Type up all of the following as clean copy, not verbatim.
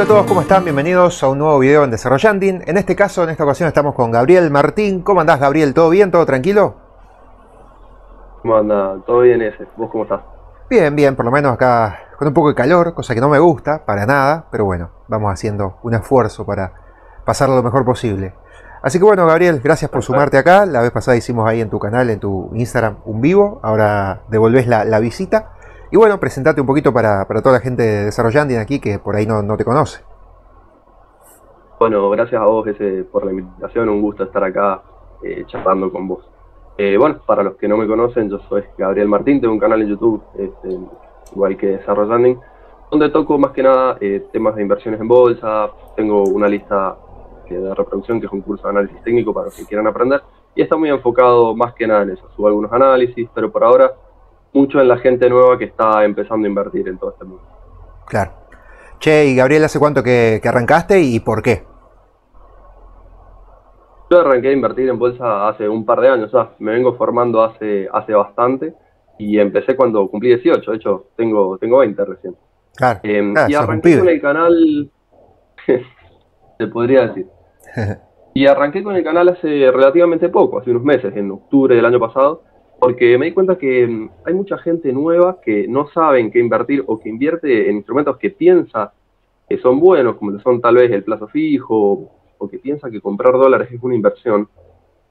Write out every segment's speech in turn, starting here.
Hola a todos, ¿cómo están? Bienvenidos a un nuevo video en Desarrollanding. En este caso, en esta ocasión, estamos con Gabriel Martín. ¿Cómo andás, Gabriel? ¿Todo bien? ¿Todo tranquilo? ¿Cómo andás? Todo bien, ese. ¿Vos cómo estás? Bien, bien. Por lo menos acá con un poco de calor, cosa que no me gusta para nada. Pero bueno, vamos haciendo un esfuerzo para pasarlo lo mejor posible. Así que bueno, Gabriel, gracias por sumarte acá. La vez pasada hicimos ahí en tu canal, en tu Instagram, un vivo. Ahora devolvés la visita. Y bueno, presentate un poquito para toda la gente de Desarrollanding aquí que por ahí no te conoce. Bueno, gracias a vos, Jesse, por la invitación. Un gusto estar acá charlando con vos. Bueno, para los que no me conocen, yo soy Gabriel Martín. Tengo un canal en YouTube, igual que Desarrollanding, donde toco más que nada temas de inversiones en bolsa. Tengo una lista de reproducción que es un curso de análisis técnico para los que quieran aprender. Y está muy enfocado más que nada en eso. Subo algunos análisis, pero por ahora mucho en la gente nueva que está empezando a invertir en todo este mundo. Claro. Che, y Gabriel, ¿hace cuánto que arrancaste y por qué? Yo arranqué a invertir en bolsa hace un par de años, o sea, me vengo formando hace bastante y empecé cuando cumplí 18, de hecho tengo 20 recién. Claro, claro, y arranqué con el canal, se podría decir. Y arranqué con el canal hace relativamente poco, hace unos meses, en octubre del año pasado, porque me di cuenta que hay mucha gente nueva que no sabe en qué invertir o que invierte en instrumentos que piensa que son buenos, como lo son tal vez el plazo fijo, o que piensa que comprar dólares es una inversión.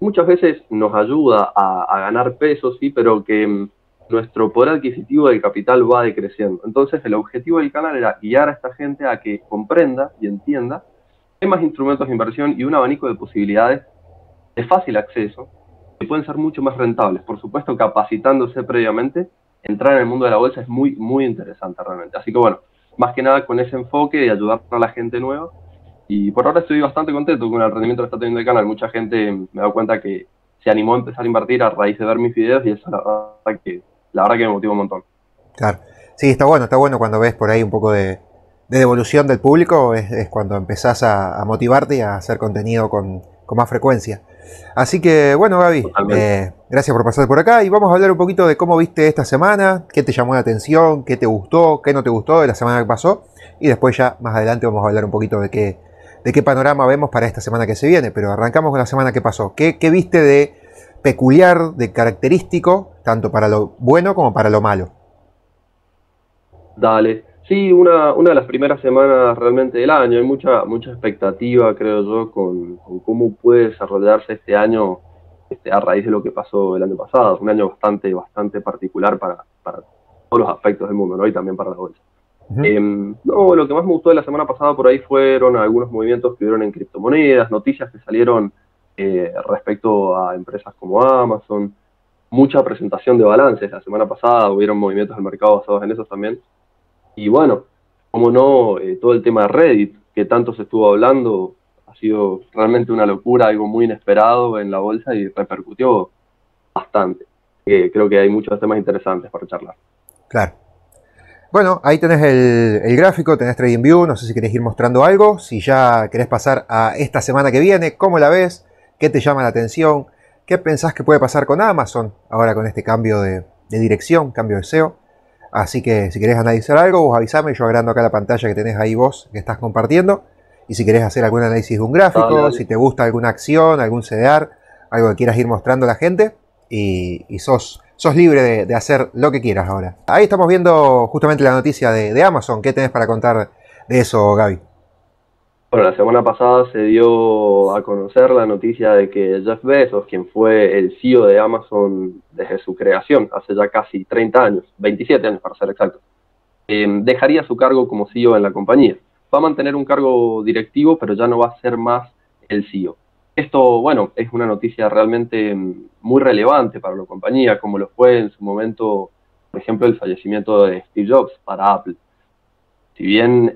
Muchas veces nos ayuda a ganar pesos, sí, pero que nuestro poder adquisitivo del capital va decreciendo. Entonces el objetivo del canal era guiar a esta gente a que comprenda y entienda que hay más instrumentos de inversión y un abanico de posibilidades de fácil acceso, que pueden ser mucho más rentables. Por supuesto, capacitándose previamente, entrar en el mundo de la bolsa es muy, muy interesante realmente. Así que bueno, más que nada con ese enfoque de ayudar a la gente nueva. Y por ahora estoy bastante contento con el rendimiento que está teniendo el canal. Mucha gente me da cuenta que se animó a empezar a invertir a raíz de ver mis videos y eso la verdad que me motiva un montón. Claro. Sí, está bueno cuando ves por ahí un poco de devolución del público, es cuando empezás a motivarte y a hacer contenido con más frecuencia. Así que bueno, Gaby, gracias por pasar por acá y vamos a hablar un poquito de cómo viste esta semana, qué te llamó la atención, qué te gustó, qué no te gustó de la semana que pasó, y después ya más adelante vamos a hablar un poquito de qué panorama vemos para esta semana que se viene. Pero arrancamos con la semana que pasó. ¿Qué viste de peculiar, de característico, tanto para lo bueno como para lo malo? Dale. Sí, una de las primeras semanas realmente del año. Hay mucha expectativa, creo yo, con cómo puede desarrollarse este año a raíz de lo que pasó el año pasado. Un año bastante particular para todos los aspectos del mundo, ¿no? Y también para la bolsa. Uh-huh. No, lo que más me gustó de la semana pasada por ahí fueron algunos movimientos que hubieron en criptomonedas, noticias que salieron respecto a empresas como Amazon, mucha presentación de balances. La semana pasada hubieron movimientos del mercado basados en eso también. Y bueno, como no, todo el tema de Reddit, que tanto se estuvo hablando, ha sido realmente una locura, algo muy inesperado en la bolsa y repercutió bastante. Creo que hay muchos temas interesantes para charlar. Claro. Bueno, ahí tenés el gráfico, tenés TradingView, no sé si querés ir mostrando algo, si ya querés pasar a esta semana que viene, ¿cómo la ves? ¿Qué te llama la atención? ¿Qué pensás que puede pasar con Amazon ahora con este cambio de dirección, cambio de CEO? Así que si querés analizar algo, vos avísame, yo agrando acá la pantalla que tenés ahí vos, que estás compartiendo. Y si querés hacer algún análisis de un gráfico, dale. Si te gusta alguna acción, algún CDR, algo que quieras ir mostrando a la gente. Y sos libre de hacer lo que quieras ahora. Ahí estamos viendo justamente la noticia de Amazon. ¿Qué tenés para contar de eso, Gaby? Bueno, la semana pasada se dio a conocer la noticia de que Jeff Bezos, quien fue el CEO de Amazon desde su creación, hace ya casi 30 años, 27 años para ser exactos, dejaría su cargo como CEO en la compañía. Va a mantener un cargo directivo, pero ya no va a ser más el CEO. Esto, bueno, es una noticia realmente muy relevante para la compañía, como lo fue en su momento, por ejemplo, el fallecimiento de Steve Jobs para Apple. Si bien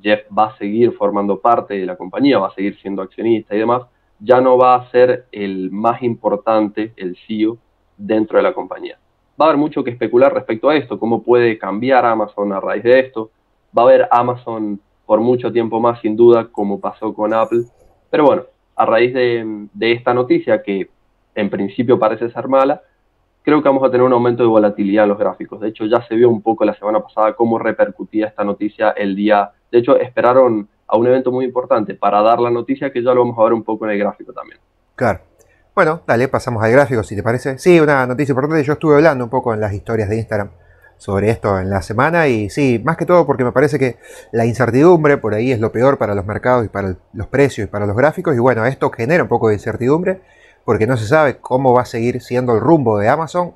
Jeff va a seguir formando parte de la compañía, va a seguir siendo accionista y demás, ya no va a ser el más importante, el CEO, dentro de la compañía. Va a haber mucho que especular respecto a esto, cómo puede cambiar Amazon a raíz de esto. Va a haber Amazon por mucho tiempo más, sin duda, como pasó con Apple. Pero bueno, a raíz de esta noticia, que en principio parece ser mala, creo que vamos a tener un aumento de volatilidad en los gráficos. De hecho, ya se vio un poco la semana pasada cómo repercutía esta noticia el día De hecho, esperaron a un evento muy importante para dar la noticia, que ya lo vamos a ver un poco en el gráfico también. Claro. Bueno, dale, pasamos al gráfico, si te parece. Sí, una noticia importante. Yo estuve hablando un poco en las historias de Instagram sobre esto en la semana, y sí, más que todo porque me parece que la incertidumbre por ahí es lo peor para los mercados y para los precios y para los gráficos, y bueno, esto genera un poco de incertidumbre porque no se sabe cómo va a seguir siendo el rumbo de Amazon,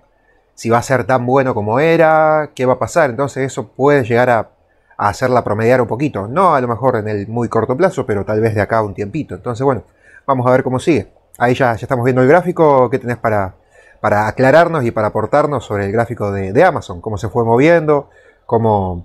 si va a ser tan bueno como era, qué va a pasar. Entonces eso puede llegar a hacerla promediar un poquito, no a lo mejor en el muy corto plazo, pero tal vez de acá a un tiempito. Entonces bueno, vamos a ver cómo sigue. Ahí ya estamos viendo el gráfico. ¿Qué tenés para aclararnos y para aportarnos sobre el gráfico de Amazon? ¿Cómo se fue moviendo? ¿Cómo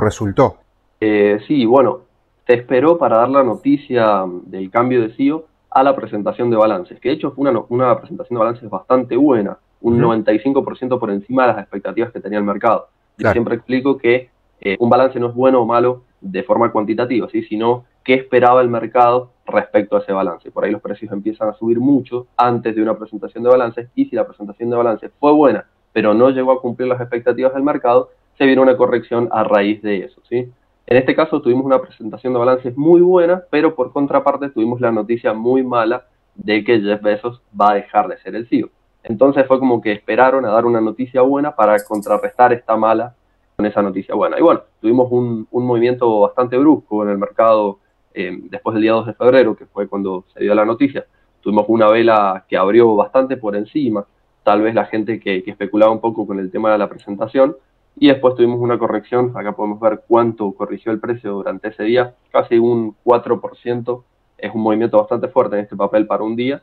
resultó? Sí, bueno, te esperó para dar la noticia del cambio de CEO a la presentación de balances, que de hecho fue una presentación de balances bastante buena, un 95% por encima de las expectativas que tenía el mercado. Yo siempre explico que un balance no es bueno o malo de forma cuantitativa, ¿sí?, sino qué esperaba el mercado respecto a ese balance. Por ahí los precios empiezan a subir mucho antes de una presentación de balances, y si la presentación de balances fue buena, pero no llegó a cumplir las expectativas del mercado, se viene una corrección a raíz de eso, ¿sí? En este caso tuvimos una presentación de balances muy buena, pero por contraparte tuvimos la noticia muy mala de que Jeff Bezos va a dejar de ser el CEO. Entonces fue como que esperaron a dar una noticia buena para contrarrestar esta mala con esa noticia buena. Y bueno, tuvimos un movimiento bastante brusco en el mercado después del día 2 de febrero, que fue cuando se dio la noticia. Tuvimos una vela que abrió bastante por encima, tal vez la gente que especulaba un poco con el tema de la presentación, y después tuvimos una corrección. Acá podemos ver cuánto corrigió el precio durante ese día, casi un 4%, es un movimiento bastante fuerte en este papel para un día.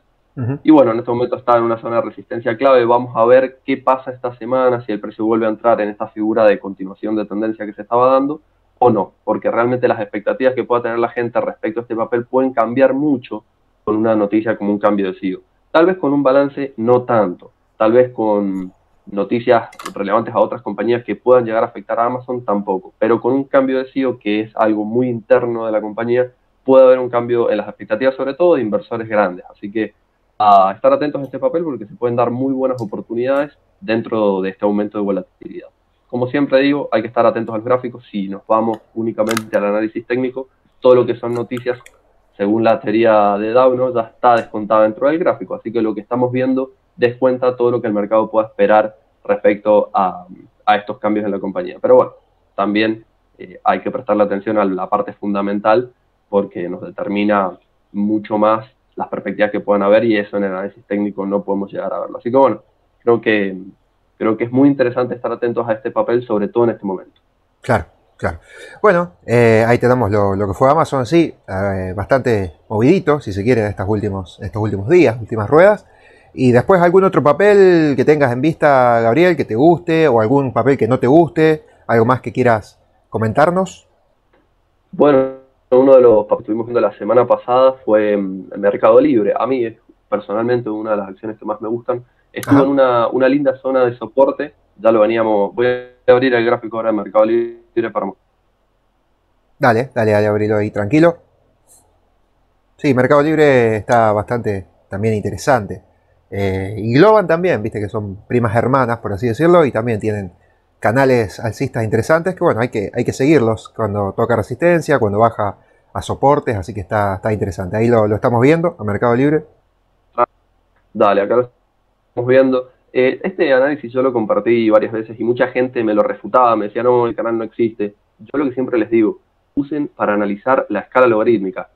Y bueno, en este momento está en una zona de resistencia clave. Vamos a ver qué pasa esta semana, si el precio vuelve a entrar en esta figura de continuación de tendencia que se estaba dando o no, porque realmente las expectativas que pueda tener la gente respecto a este papel pueden cambiar mucho con una noticia como un cambio de CEO. Tal vez con un balance no tanto, tal vez con noticias relevantes a otras compañías que puedan llegar a afectar a Amazon tampoco, pero con un cambio de CEO, que es algo muy interno de la compañía, puede haber un cambio en las expectativas, sobre todo de inversores grandes. Así que a estar atentos a este papel, porque se pueden dar muy buenas oportunidades dentro de este aumento de volatilidad. Como siempre digo, hay que estar atentos a los gráficos. Si nos vamos únicamente al análisis técnico, todo lo que son noticias, según la teoría de Dow, ya está descontada dentro del gráfico. Así que lo que estamos viendo descuenta todo lo que el mercado pueda esperar respecto a estos cambios en la compañía. Pero bueno, también hay que prestarle atención a la parte fundamental, porque nos determina mucho más las perspectivas que puedan haber, y eso en el análisis técnico no podemos llegar a verlo. Así que bueno, creo que es muy interesante estar atentos a este papel, sobre todo en este momento. Claro, claro. Bueno, ahí tenemos lo que fue Amazon. Sí, bastante movidito, si se quiere, en estos últimos días, últimas ruedas. Y después, ¿algún otro papel que tengas en vista, Gabriel, que te guste, o algún papel que no te guste? ¿Algo más que quieras comentarnos? Bueno, uno de los que estuvimos viendo la semana pasada fue Mercado Libre. A mí, personalmente, una de las acciones que más me gustan. Estuvo en una linda zona de soporte. Ya lo veníamos. Voy a abrir el gráfico ahora de Mercado Libre para... Dale, abrilo ahí, tranquilo. Sí, Mercado Libre está bastante también interesante. Y Glovan también, viste que son primas hermanas, por así decirlo, y también tienen canales alcistas interesantes, que bueno, hay que seguirlos cuando toca resistencia, cuando baja a soportes, así que está interesante. Ahí lo estamos viendo, a Mercado Libre. Dale, acá lo estamos viendo. Este análisis yo lo compartí varias veces y mucha gente me lo refutaba, me decía, no, el canal no existe. Yo lo que siempre les digo, usen para analizar la escala logarítmica.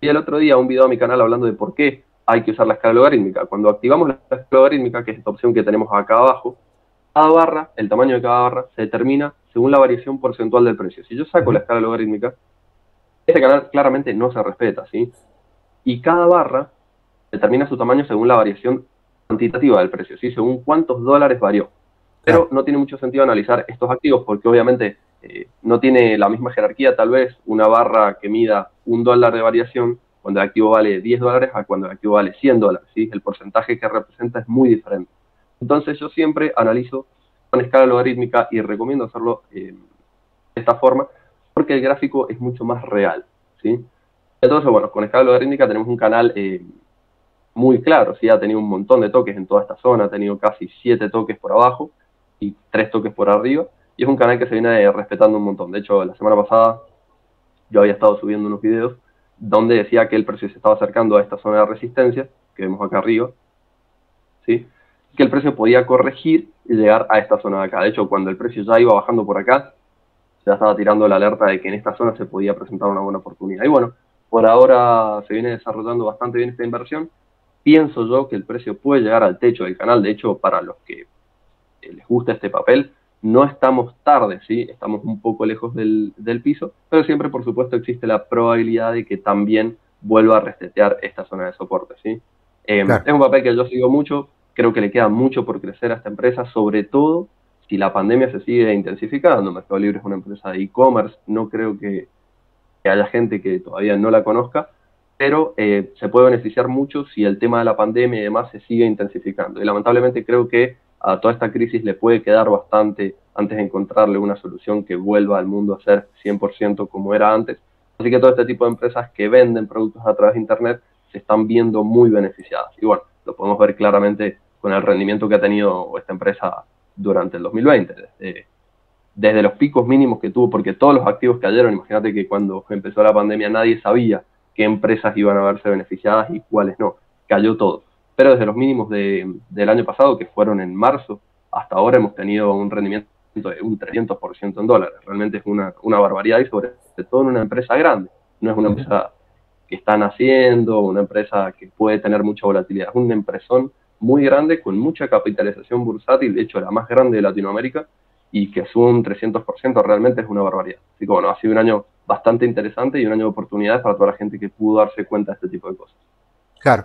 Y el otro día un video a mi canal hablando de por qué hay que usar la escala logarítmica. Cuando activamos la escala logarítmica, que es esta opción que tenemos acá abajo, cada barra, el tamaño de cada barra, se determina según la variación porcentual del precio. Si yo saco la escala logarítmica, este canal claramente no se respeta, ¿sí? Y cada barra determina su tamaño según la variación cuantitativa del precio, ¿sí? Según cuántos dólares varió. Pero no tiene mucho sentido analizar estos activos, porque obviamente no tiene la misma jerarquía, tal vez, una barra que mida $1 de variación, cuando el activo vale $10, a cuando el activo vale $100, ¿sí? El porcentaje que representa es muy diferente. Entonces yo siempre analizo con escala logarítmica y recomiendo hacerlo de esta forma, porque el gráfico es mucho más real, ¿sí? Entonces, bueno, con escala logarítmica tenemos un canal muy claro, ¿sí? Ha tenido un montón de toques en toda esta zona, ha tenido casi 7 toques por abajo y 3 toques por arriba, y es un canal que se viene respetando un montón. De hecho, la semana pasada yo había estado subiendo unos videos donde decía que el precio se estaba acercando a esta zona de resistencia, que vemos acá arriba, ¿sí? Que el precio podía corregir y llegar a esta zona de acá. De hecho, cuando el precio ya iba bajando por acá, ya estaba tirando la alerta de que en esta zona se podía presentar una buena oportunidad. Y bueno, por ahora se viene desarrollando bastante bien esta inversión. Pienso yo que el precio puede llegar al techo del canal. De hecho, para los que les gusta este papel, no estamos tarde, ¿sí? Estamos un poco lejos del piso, pero siempre, por supuesto, existe la probabilidad de que también vuelva a resetear esta zona de soporte, ¿sí? Claro. Es un papel que yo sigo mucho, creo que le queda mucho por crecer a esta empresa, sobre todo si la pandemia se sigue intensificando. Mercado Libre es una empresa de e-commerce, no creo que haya gente que todavía no la conozca, pero se puede beneficiar mucho si el tema de la pandemia y demás se sigue intensificando. Y lamentablemente creo que a toda esta crisis le puede quedar bastante antes de encontrarle una solución que vuelva al mundo a ser 100% como era antes. Así que todo este tipo de empresas que venden productos a través de Internet se están viendo muy beneficiadas. Y bueno, lo podemos ver claramente con el rendimiento que ha tenido esta empresa durante el 2020. Desde los picos mínimos que tuvo, porque todos los activos cayeron. Imagínate que cuando empezó la pandemia nadie sabía qué empresas iban a verse beneficiadas y cuáles no. Cayó todo. Pero desde los mínimos del año pasado, que fueron en marzo, hasta ahora hemos tenido un rendimiento de un 300% en dólares. Realmente es una barbaridad, y sobre todo en una empresa grande. No es una empresa que están haciendo, una empresa que puede tener mucha volatilidad. Es una empresón muy grande, con mucha capitalización bursátil, de hecho la más grande de Latinoamérica, y que sube un 300% realmente es una barbaridad. Así que bueno, ha sido un año bastante interesante y un año de oportunidades para toda la gente que pudo darse cuenta de este tipo de cosas. Claro.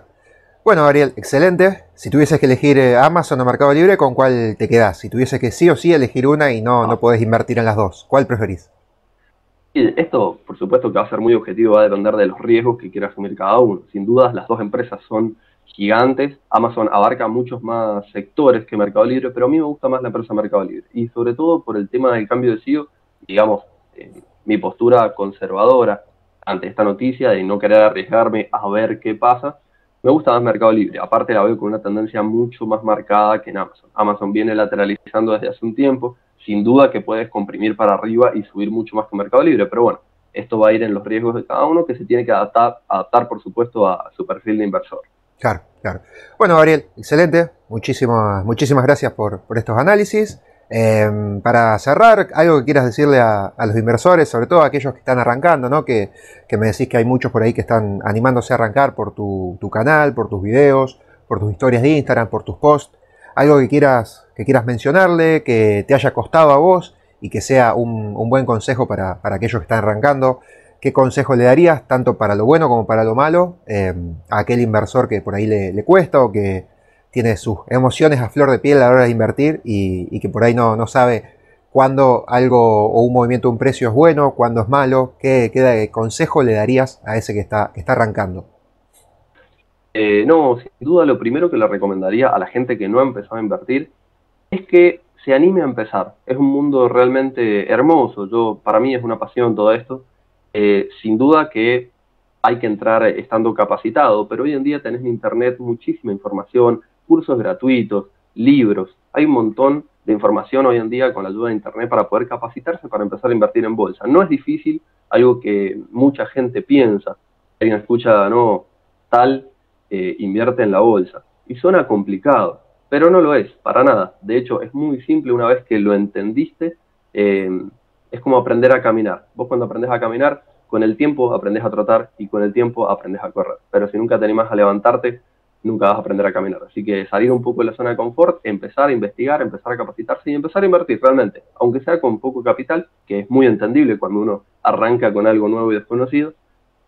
Bueno, Gabriel, excelente. Si tuvieses que elegir Amazon o Mercado Libre, ¿con cuál te quedás? Si tuvieses que sí o sí elegir una y no podés invertir en las dos, ¿cuál preferís? Y esto, por supuesto, que va a ser muy objetivo, va a depender de los riesgos que quiera asumir cada uno. Sin dudas, las dos empresas son gigantes. Amazon abarca muchos más sectores que Mercado Libre, pero a mí me gusta más la empresa Mercado Libre. Y sobre todo por el tema del cambio de CEO, digamos, mi postura conservadora ante esta noticia de no querer arriesgarme a ver qué pasa. Me gusta más Mercado Libre, aparte la veo con una tendencia mucho más marcada que en Amazon. Amazon viene lateralizando desde hace un tiempo, sin duda que puedes comprimir para arriba y subir mucho más que Mercado Libre, pero bueno, esto va a ir en los riesgos de cada uno, que se tiene que adaptar por supuesto a su perfil de inversor. Claro, claro. Bueno, Gabriel, excelente, muchísimas gracias por estos análisis. Para cerrar, algo que quieras decirle a los inversores, sobre todo a aquellos que están arrancando, ¿no? Que me decís que hay muchos por ahí que están animándose a arrancar por tu canal, por tus videos, por tus historias de Instagram, por tus posts. Algo que quieras mencionarle, que te haya costado a vos y que sea un buen consejo para aquellos que están arrancando. ¿Qué consejo le darías, tanto para lo bueno como para lo malo, a aquel inversor que por ahí le cuesta o que tiene sus emociones a flor de piel a la hora de invertir y que por ahí no sabe cuándo algo o un movimiento o un precio es bueno, cuándo es malo? ¿Qué consejo le darías a ese que está arrancando? No, sin duda lo primero que le recomendaría a la gente que no ha empezado a invertir es que se anime a empezar. Es un mundo realmente hermoso. Para mí es una pasión todo esto. Sin duda que hay que entrar estando capacitado, pero hoy en día tenés en internet muchísima información, cursos gratuitos, libros, hay un montón de información hoy en día con la ayuda de internet para poder capacitarse para empezar a invertir en bolsa. No es difícil, algo que mucha gente piensa. Alguien escucha, no, tal, invierte en la bolsa. Y suena complicado, pero no lo es, para nada. De hecho, es muy simple una vez que lo entendiste. Es como aprender a caminar. Vos cuando aprendés a caminar, con el tiempo aprendés a trotar y con el tiempo aprendés a correr. Pero si nunca te animás a levantarte, nunca vas a aprender a caminar. Así que salir un poco de la zona de confort, empezar a investigar, empezar a capacitarse y empezar a invertir realmente, aunque sea con poco capital, que es muy entendible cuando uno arranca con algo nuevo y desconocido,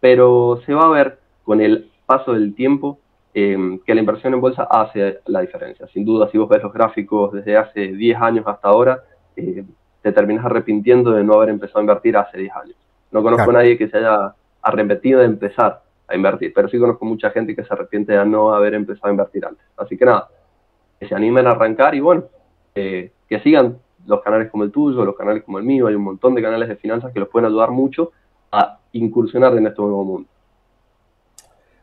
pero se va a ver con el paso del tiempo que la inversión en bolsa hace la diferencia. Sin duda, si vos ves los gráficos desde hace 10 años hasta ahora, te terminás arrepintiendo de no haber empezado a invertir hace 10 años. No conozco a nadie que se haya arrepentido de empezar a invertir, pero sí conozco mucha gente que se arrepiente de no haber empezado a invertir antes. Así que nada, que se animen a arrancar y bueno, que sigan los canales como el tuyo, los canales como el mío. Hay un montón de canales de finanzas que los pueden ayudar mucho a incursionar en este nuevo mundo.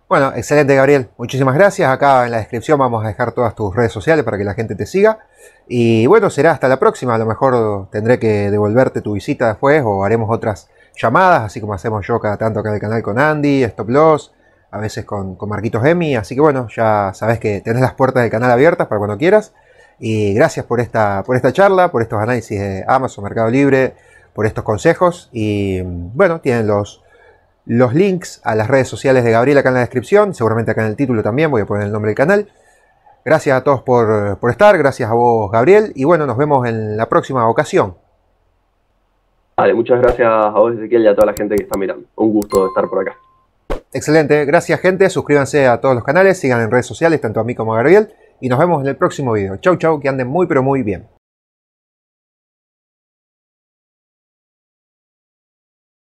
Bueno, excelente, Gabriel. Muchísimas gracias. Acá en la descripción vamos a dejar todas tus redes sociales para que la gente te siga. Y bueno, será hasta la próxima. A lo mejor tendré que devolverte tu visita después o haremos otras llamadas, así como hacemos yo cada tanto acá en el canal con Andy, Stop Loss, a veces con Marquitos Emi. Así que bueno, ya sabes que tenés las puertas del canal abiertas para cuando quieras. Y gracias por esta charla, por estos análisis de Amazon, Mercado Libre, por estos consejos. Y bueno, tienen los links a las redes sociales de Gabriel acá en la descripción, seguramente acá en el título también, voy a poner el nombre del canal. Gracias a todos por estar, gracias a vos, Gabriel, y bueno, nos vemos en la próxima ocasión. Vale, muchas gracias a vos, Ezequiel, y a toda la gente que está mirando. Un gusto estar por acá. Excelente, gracias gente, suscríbanse a todos los canales, sigan en redes sociales, tanto a mí como a Gabriel, y nos vemos en el próximo video. Chau, chau, que anden muy pero muy bien.